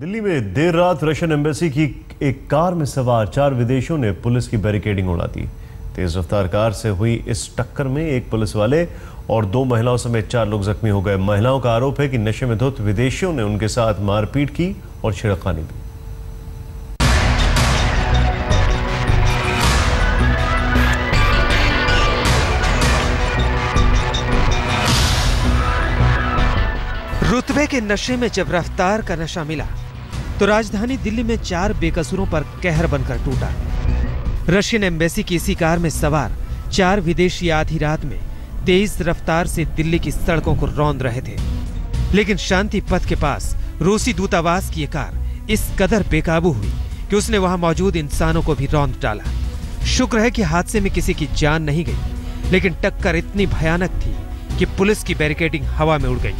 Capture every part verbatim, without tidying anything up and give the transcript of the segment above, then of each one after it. दिल्ली में देर रात Russian embassy की एक कार में सवार चार विदेशियों ने पुलिस की बैरिकेडिंग उड़ा दी। तेज रफ्तार कार से हुई इस टक्कर में एक पुलिस वाले और दो महिलाओं समेत चार लोग जख्मी हो गए। महिलाओं का आरोप है कि नशे में धुत विदेशियों ने उनके साथ मारपीट की और छेड़खानी भी। रुतबे के नशे में जब रफ्तार का नशा मिला तो राजधानी दिल्ली में चार बेकसूरों पर कहर बनकर टूटा। रशियन एम्बेसी की इसी कार में सवार चार विदेशी आधी रात में तेज रफ्तार से दिल्ली की सड़कों को रौंद रहे थे, लेकिन शांति पथ के पास रूसी दूतावास की ये कार इस कदर बेकाबू हुई कि उसने वहां मौजूद इंसानों को भी रौंद डाला। शुक्र है कि हादसे में किसी की जान नहीं गई, लेकिन टक्कर इतनी भयानक थी कि पुलिस की बैरिकेडिंग हवा में उड़ गई।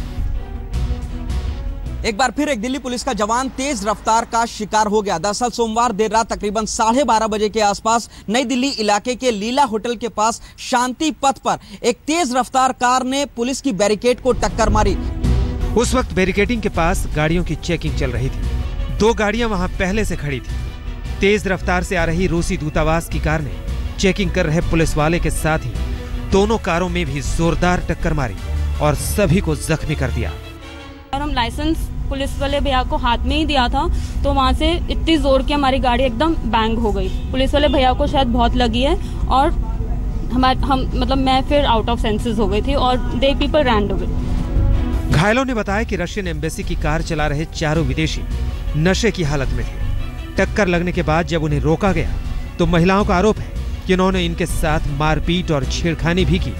एक बार फिर एक दिल्ली पुलिस का जवान तेज रफ्तार का शिकार हो गया। दरअसल सोमवार देर रात तकरीबन साढ़े बारह बजे के आसपास नई दिल्ली इलाके के लीला होटल के पास शांति पथ पर एक तेज रफ्तार कार ने पुलिस की बैरिकेड को टक्कर मारी। उस वक्त बैरिकेडिंग के पास गाड़ियों की चेकिंग चल रही थी। दो गाड़ियां वहां पहले से खड़ी थी। तेज रफ्तार से आ रही रूसी दूतावास की कार ने चेकिंग कर रहे पुलिस वाले के साथ ही दोनों कारों में भी जोरदार टक्कर मारी और सभी को जख्मी कर दिया। और हम लाइसेंस पुलिस वाले भैया को हाथ में ही दिया था तो वहाँ से इतनी जोर की हमारी गाड़ी एकदम बैंग हो गई। पुलिस वाले भैया को शायद बहुत लगी है और हमारे हम मतलब मैं फिर आउट ऑफ सेंसेस हो गई थी और दे पीपल रैंड हो गए। घायलों ने बताया कि रशियन एम्बेसी की कार चला रहे चारों विदेशी नशे की हालत में थे। टक्कर लगने के बाद जब उन्हें रोका गया तो महिलाओं का आरोप है कि उन्होंने इनके साथ मारपीट और छेड़खानी भी की।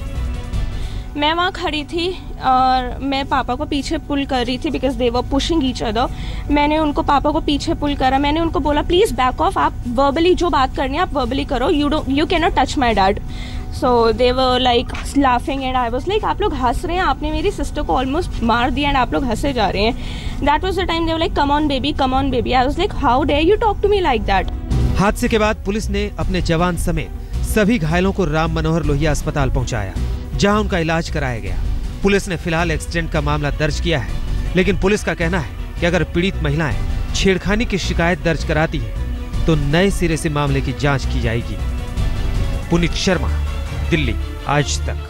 मैं वहाँ खड़ी थी और मैं पापा को पीछे पुल कर रही थी because they were pushing each other. मैंने उनको पापा को पीछे पुल करा। मैंने उनको बोला प्लीज़ बैक ऑफ, आप वर्बली जो बात करनी है आप वर्बली करो, you don't you can not touch my dad. So they were like laughing and I was like आप लोग हंस रहे हैं, आपने मेरी सिस्टर को ऑलमोस्ट मार दिया एंड आप लोग हंसे जा रहे हैं। That was the time they were like come on baby come on baby. I was like how dare you talk to me like that. हादसे के बाद पुलिस ने अपने जवान समेत सभी घायलों को राम मनोहर लोहिया अस्पताल पहुँचाया जहां उनका इलाज कराया गया। पुलिस ने फिलहाल एक्सीडेंट का मामला दर्ज किया है, लेकिन पुलिस का कहना है कि अगर पीड़ित महिलाएं छेड़खानी की शिकायत दर्ज कराती हैं तो नए सिरे से मामले की जांच की जाएगी। पुनीत शर्मा, दिल्ली, आज तक।